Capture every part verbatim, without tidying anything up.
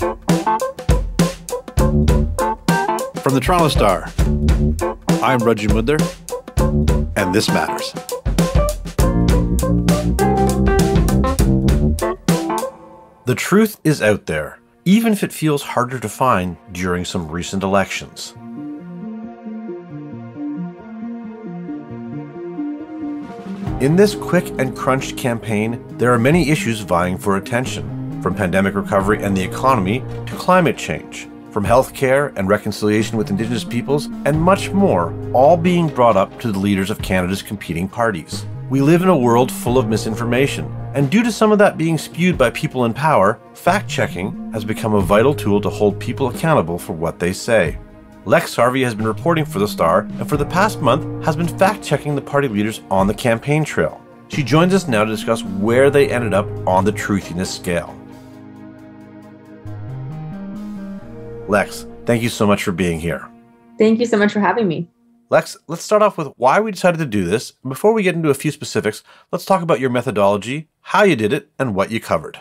From the Toronto Star, I'm Reggie Mudher, and This Matters. The truth is out there, even if it feels harder to find during some recent elections. In this quick and crunched campaign, there are many issues vying for attention, from pandemic recovery and the economy to climate change, from healthcare and reconciliation with Indigenous peoples, and much more, all being brought up to the leaders of Canada's competing parties. We live in a world full of misinformation, and due to some of that being spewed by people in power, fact-checking has become a vital tool to hold people accountable for what they say. Lex Harvey has been reporting for The Star, and for the past month has been fact-checking the party leaders on the campaign trail. She joins us now to discuss where they ended up on the truthiness scale. Lex, thank you so much for being here. Thank you so much for having me. Lex, let's start off with why we decided to do this. Before we get into a few specifics, let's talk about your methodology, how you did it, and what you covered.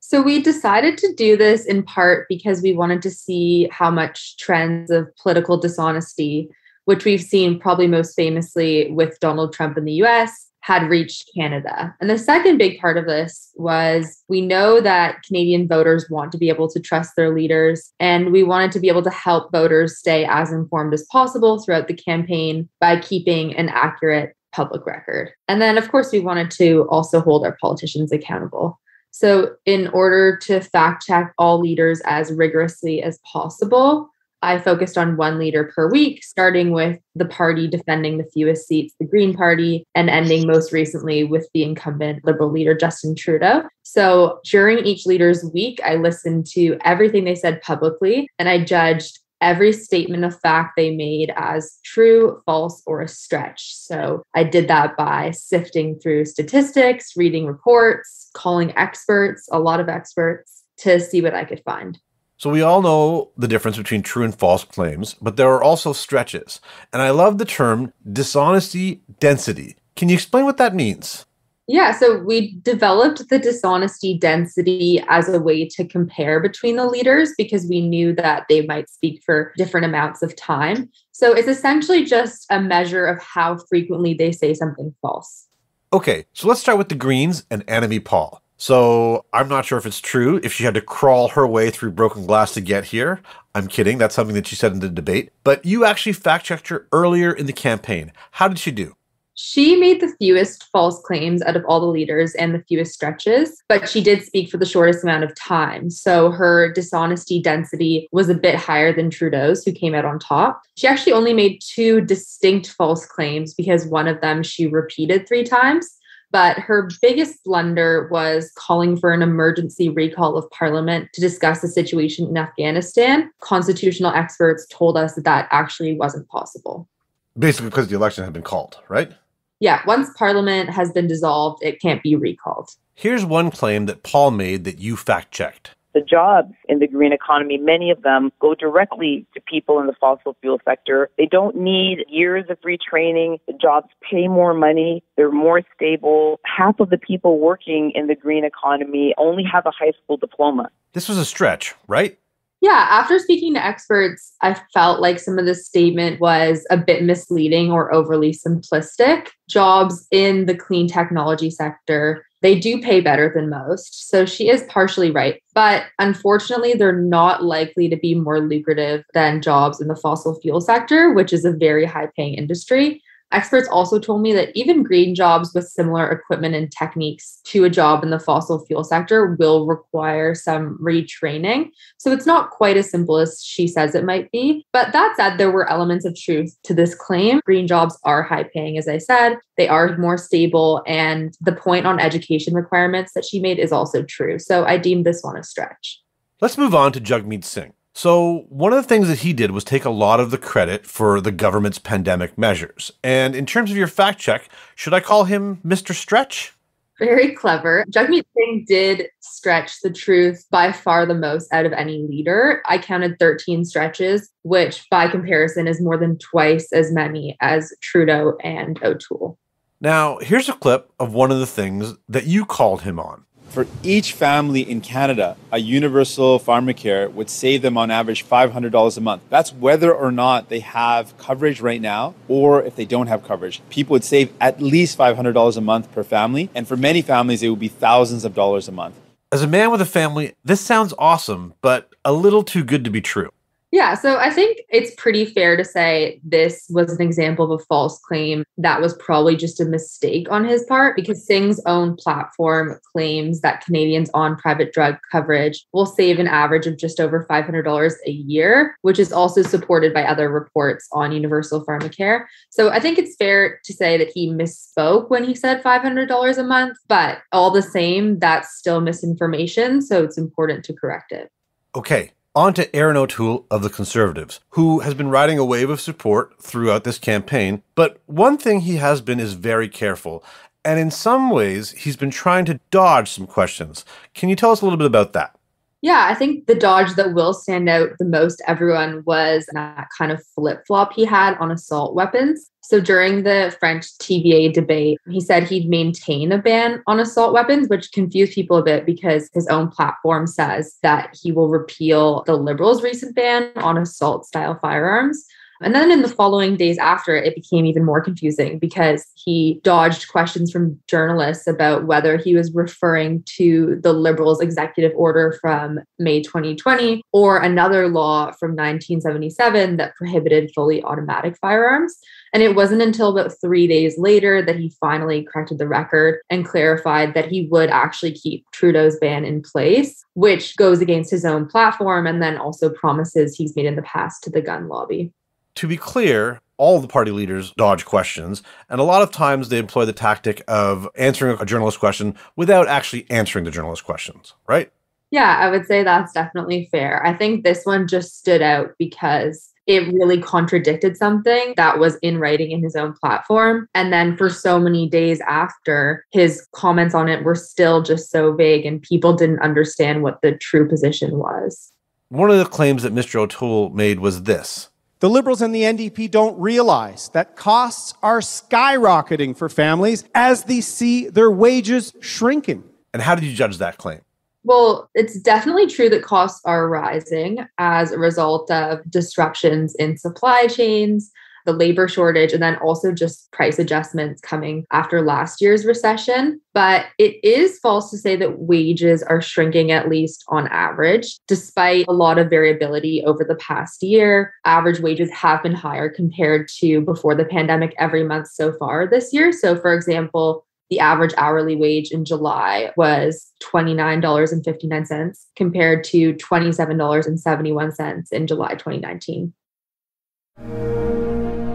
So we decided to do this in part because we wanted to see how much trends of political dishonesty, which we've seen probably most famously with Donald Trump in the U S, had reached Canada. And the second big part of this was we know that Canadian voters want to be able to trust their leaders, and we wanted to be able to help voters stay as informed as possible throughout the campaign by keeping an accurate public record. And then, of course, we wanted to also hold our politicians accountable. So in order to fact check all leaders as rigorously as possible, I focused on one leader per week, starting with the party defending the fewest seats, the Green Party, and ending most recently with the incumbent Liberal leader, Justin Trudeau. So during each leader's week, I listened to everything they said publicly, and I judged every statement of fact they made as true, false, or a stretch. So I did that by sifting through statistics, reading reports, calling experts, a lot of experts, to see what I could find. So we all know the difference between true and false claims, but there are also stretches. And I love the term dishonesty density. Can you explain what that means? Yeah, so we developed the dishonesty density as a way to compare between the leaders because we knew that they might speak for different amounts of time. So it's essentially just a measure of how frequently they say something false. Okay, so let's start with the Greens and Annamie Paul. So I'm not sure if it's true, if she had to crawl her way through broken glass to get here. I'm kidding. That's something that she said in the debate. But you actually fact-checked her earlier in the campaign. How did she do? She made the fewest false claims out of all the leaders and the fewest stretches, but she did speak for the shortest amount of time. So her dishonesty density was a bit higher than Trudeau's, who came out on top. She actually only made two distinct false claims because one of them she repeated three times. But her biggest blunder was calling for an emergency recall of parliament to discuss the situation in Afghanistan. Constitutional experts told us that that actually wasn't possible. Basically because the election had been called, right? Yeah, once parliament has been dissolved, it can't be recalled. Here's one claim that Paul made that you fact-checked. The jobs in the green economy, many of them go directly to people in the fossil fuel sector. They don't need years of retraining. The jobs pay more money. They're more stable. Half of the people working in the green economy only have a high school diploma. This was a stretch, right? Yeah, after speaking to experts, I felt like some of this statement was a bit misleading or overly simplistic. Jobs in the clean technology sector, they do pay better than most. So she is partially right. But unfortunately, they're not likely to be more lucrative than jobs in the fossil fuel sector, which is a very high-paying industry. Experts also told me that even green jobs with similar equipment and techniques to a job in the fossil fuel sector will require some retraining. So it's not quite as simple as she says it might be. But that said, there were elements of truth to this claim. Green jobs are high paying, as I said. They are more stable. And the point on education requirements that she made is also true. So I deemed this one a stretch. Let's move on to Jagmeet Singh. So one of the things that he did was take a lot of the credit for the government's pandemic measures. And in terms of your fact check, should I call him Mister Stretch? Very clever. Jagmeet Singh did stretch the truth by far the most out of any leader. I counted thirteen stretches, which by comparison is more than twice as many as Trudeau and O'Toole. Now, here's a clip of one of the things that you called him on. For each family in Canada, a universal pharmacare would save them on average five hundred dollars a month. That's whether or not they have coverage right now, or if they don't have coverage. People would save at least five hundred dollars a month per family. And for many families, it would be thousands of dollars a month. As a man with a family, this sounds awesome, but a little too good to be true. Yeah, so I think it's pretty fair to say this was an example of a false claim that was probably just a mistake on his part, because Singh's own platform claims that Canadians on private drug coverage will save an average of just over five hundred dollars a year, which is also supported by other reports on universal pharmacare. So I think it's fair to say that he misspoke when he said five hundred dollars a month, but all the same, that's still misinformation, so it's important to correct it. Okay. On to Erin O'Toole of the Conservatives, who has been riding a wave of support throughout this campaign. But one thing he has been is very careful. And in some ways, he's been trying to dodge some questions. Can you tell us a little bit about that? Yeah, I think the dodge that will stand out the most to everyone was that kind of flip-flop he had on assault weapons. So during the French T V A debate, he said he'd maintain a ban on assault weapons, which confused people a bit because his own platform says that he will repeal the Liberals' recent ban on assault-style firearms. And then in the following days after, it became even more confusing because he dodged questions from journalists about whether he was referring to the Liberals' executive order from May twenty twenty or another law from nineteen seventy-seven that prohibited fully automatic firearms. And it wasn't until about three days later that he finally corrected the record and clarified that he would actually keep Trudeau's ban in place, which goes against his own platform and then also promises he's made in the past to the gun lobby. To be clear, all the party leaders dodge questions, and a lot of times they employ the tactic of answering a journalist question without actually answering the journalist questions, right? Yeah, I would say that's definitely fair. I think this one just stood out because it really contradicted something that was in writing in his own platform. And then for so many days after, his comments on it were still just so vague and people didn't understand what the true position was. One of the claims that Mister O'Toole made was this. The Liberals and the N D P don't realize that costs are skyrocketing for families as they see their wages shrinking. And how did you judge that claim? Well, it's definitely true that costs are rising as a result of disruptions in supply chains, the labor shortage, and then also just price adjustments coming after last year's recession. But it is false to say that wages are shrinking, at least on average. Despite a lot of variability over the past year, average wages have been higher compared to before the pandemic every month so far this year. So, for example, the average hourly wage in July was twenty-nine dollars and fifty-nine cents compared to twenty-seven dollars and seventy-one cents in July twenty nineteen.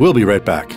We'll be right back.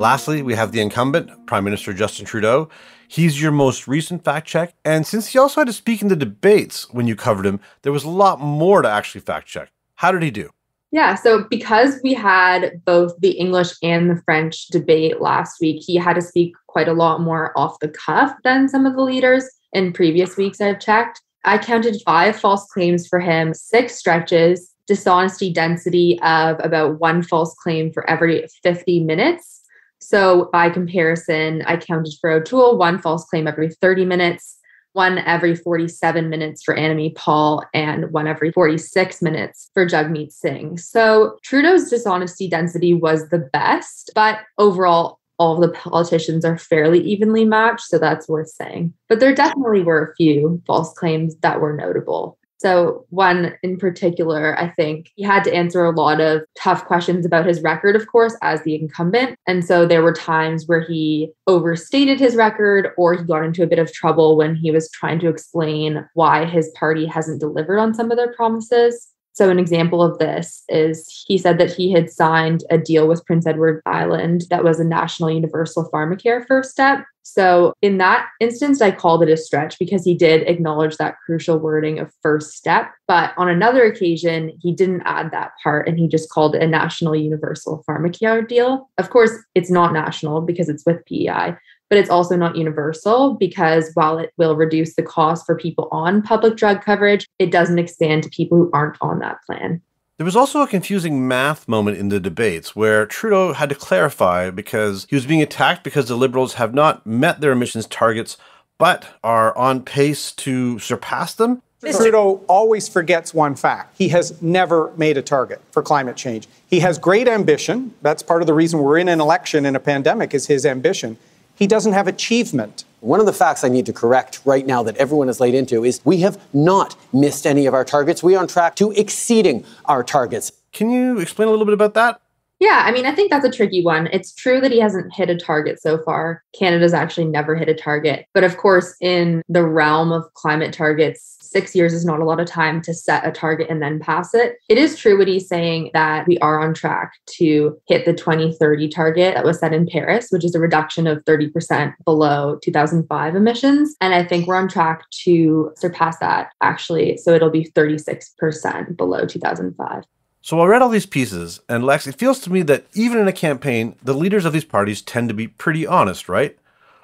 Lastly, we have the incumbent, Prime Minister Justin Trudeau. He's your most recent fact check. And since he also had to speak in the debates when you covered him, there was a lot more to actually fact check. How did he do? Yeah, so because we had both the English and the French debate last week, he had to speak quite a lot more off the cuff than some of the leaders in previous weeks I've checked. I counted five false claims for him, six stretches, dishonesty density of about one false claim for every fifty minutes. So by comparison, I counted for O'Toole, one false claim every thirty minutes, one every forty-seven minutes for Annamie Paul, and one every forty-six minutes for Jagmeet Singh. So Trudeau's dishonesty density was the best, but overall, all the politicians are fairly evenly matched, so that's worth saying. But there definitely were a few false claims that were notable. So one in particular, I think he had to answer a lot of tough questions about his record, of course, as the incumbent. And so there were times where he overstated his record or he got into a bit of trouble when he was trying to explain why his party hasn't delivered on some of their promises. So an example of this is he said that he had signed a deal with Prince Edward Island that was a national universal pharmacare first step. So in that instance, I called it a stretch because he did acknowledge that crucial wording of first step. But on another occasion, he didn't add that part and he just called it a national universal pharmacare deal. Of course, it's not national because it's with P E I. But it's also not universal because while it will reduce the cost for people on public drug coverage, it doesn't expand to people who aren't on that plan. There was also a confusing math moment in the debates where Trudeau had to clarify because he was being attacked because the Liberals have not met their emissions targets but are on pace to surpass them. Trudeau always forgets one fact. He has never made a target for climate change. He has great ambition. That's part of the reason we're in an election in a pandemic is his ambition. He doesn't have achievement. One of the facts I need to correct right now that everyone is laid into is we have not missed any of our targets. We are on track to exceeding our targets. Can you explain a little bit about that? Yeah, I mean, I think that's a tricky one. It's true that he hasn't hit a target so far. Canada's actually never hit a target. But of course, in the realm of climate targets, six years is not a lot of time to set a target and then pass it. It is true what he's saying that we are on track to hit the twenty thirty target that was set in Paris, which is a reduction of thirty percent below two thousand five emissions. And I think we're on track to surpass that, actually. So it'll be thirty-six percent below two thousand five. So I read all these pieces, and Lex, it feels to me that even in a campaign, the leaders of these parties tend to be pretty honest, right?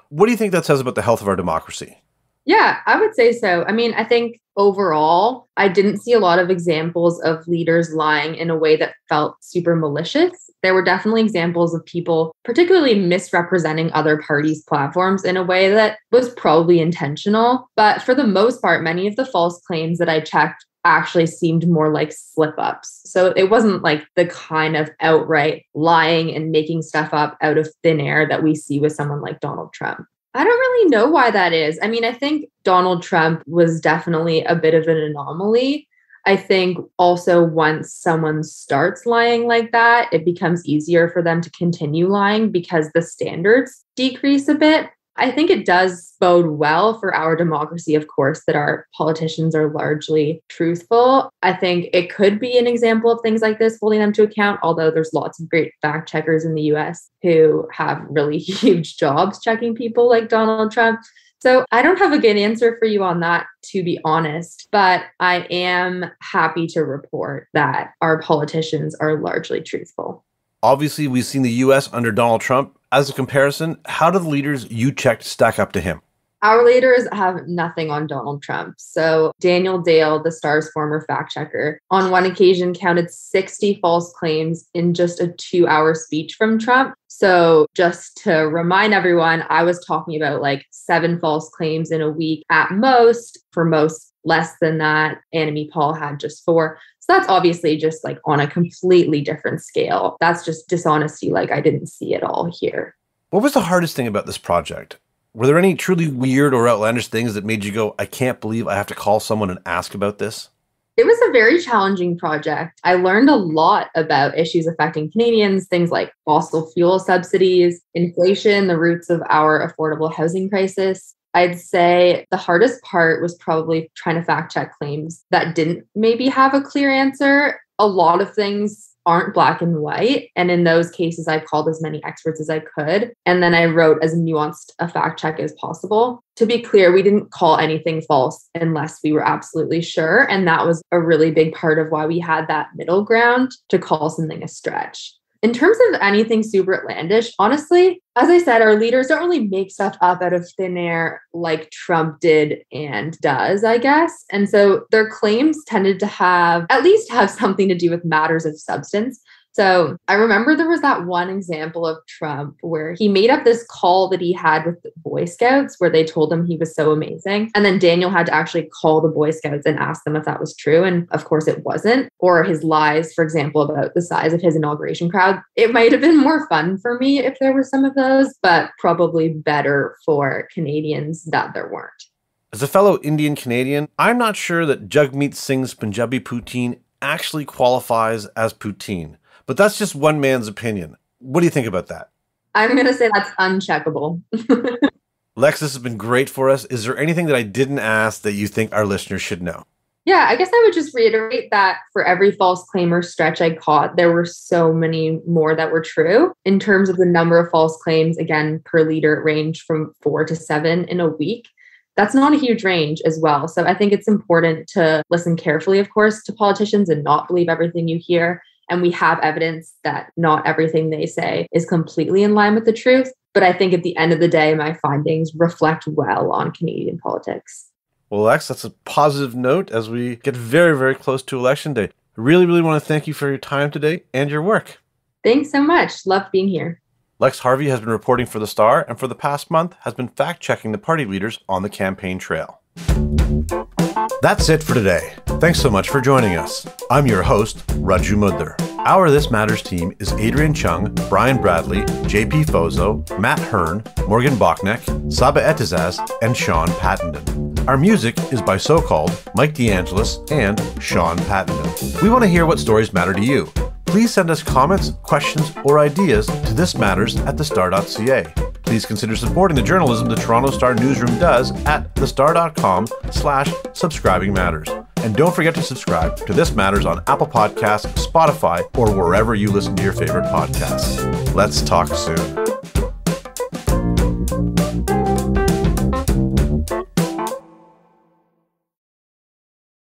What do you think that says about the health of our democracy? Yeah, I would say so. I mean, I think overall, I didn't see a lot of examples of leaders lying in a way that felt super malicious. There were definitely examples of people particularly misrepresenting other parties' platforms in a way that was probably intentional. But for the most part, many of the false claims that I checked actually seemed more like slip-ups. So it wasn't like the kind of outright lying and making stuff up out of thin air that we see with someone like Donald Trump. I don't really know why that is. I mean, I think Donald Trump was definitely a bit of an anomaly. I think also once someone starts lying like that, it becomes easier for them to continue lying because the standards decrease a bit. I think it does bode well for our democracy, of course, that our politicians are largely truthful. I think it could be an example of things like this holding them to account, although there's lots of great fact checkers in the U S who have really huge jobs checking people like Donald Trump. So I don't have a good answer for you on that, to be honest, but I am happy to report that our politicians are largely truthful. Obviously, we've seen the U S under Donald Trump. As a comparison, how do the leaders you checked stack up to him? Our leaders have nothing on Donald Trump. So Daniel Dale, the Star's former fact checker, on one occasion counted sixty false claims in just a two-hour speech from Trump. So just to remind everyone, I was talking about like seven false claims in a week at most. For most, less than that. Annamie Paul had just four. So that's obviously just like on a completely different scale. That's just dishonesty like I didn't see at all here. What was the hardest thing about this project? Were there any truly weird or outlandish things that made you go, I can't believe I have to call someone and ask about this? It was a very challenging project. I learned a lot about issues affecting Canadians, things like fossil fuel subsidies, inflation, the roots of our affordable housing crisis. I'd say the hardest part was probably trying to fact check claims that didn't maybe have a clear answer. A lot of things aren't black and white. And in those cases, I called as many experts as I could. And then I wrote as nuanced a fact check as possible. To be clear, we didn't call anything false unless we were absolutely sure. And that was a really big part of why we had that middle ground to call something a stretch. In terms of anything super outlandish, honestly, as I said, our leaders don't really make stuff up out of thin air like Trump did and does, I guess. And so their claims tended to have, at least have something to do with matters of substance. So I remember there was that one example of Trump where he made up this call that he had with the Boy Scouts where they told him he was so amazing. And then Daniel had to actually call the Boy Scouts and ask them if that was true. And of course it wasn't. Or his lies, for example, about the size of his inauguration crowd. It might have been more fun for me if there were some of those, but probably better for Canadians that there weren't. As a fellow Indian Canadian, I'm not sure that Jagmeet Singh's Punjabi poutine actually qualifies as poutine. But that's just one man's opinion. What do you think about that? I'm going to say that's uncheckable. Lex, this has been great for us. Is there anything that I didn't ask that you think our listeners should know? Yeah, I guess I would just reiterate that for every false claim or stretch I caught, there were so many more that were true. In terms of the number of false claims, again, per leader, it ranged from four to seven in a week. That's not a huge range as well. So I think it's important to listen carefully, of course, to politicians and not believe everything you hear. And we have evidence that not everything they say is completely in line with the truth. But I think at the end of the day, my findings reflect well on Canadian politics. Well, Lex, that's a positive note as we get very, very close to Election Day. really, really want to thank you for your time today and your work. Thanks so much. Love being here. Lex Harvey has been reporting for The Star and for the past month has been fact-checking the party leaders on the campaign trail. That's it for today. Thanks so much for joining us. I'm your host, Reggie Mudher. Our This Matters team is Adrian Chung, Brian Bradley, J P Fozo, Matt Hearn, Morgan Boknek, Saba Etizaz, and Sean Pattenden. Our music is by So-Called, Mike DeAngelis, and Sean Pattenden. We want to hear what stories matter to you. Please send us comments, questions, or ideas to this matters at the star dot c a. Please consider supporting the journalism the Toronto Star newsroom does at thestar dot com slash subscribing matters. And don't forget to subscribe to This Matters on Apple Podcasts, Spotify, or wherever you listen to your favorite podcasts. Let's talk soon.